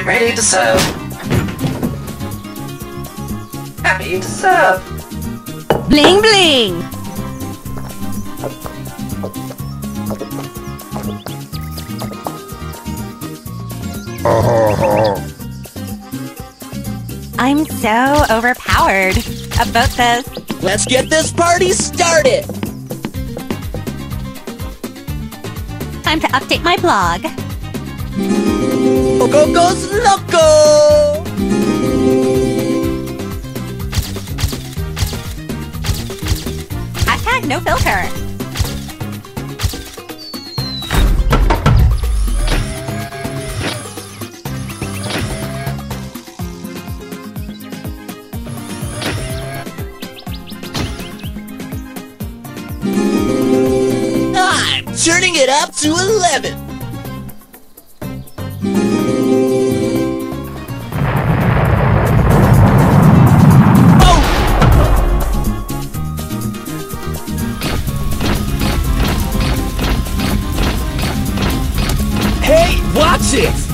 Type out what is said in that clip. I'm ready to serve. Happy to serve. Bling bling. I'm so overpowered. About this. Let's get this party started. Time to update my blog. Coco's Loco! Hashtag no filter. I'm turning it up to 11. Watch it!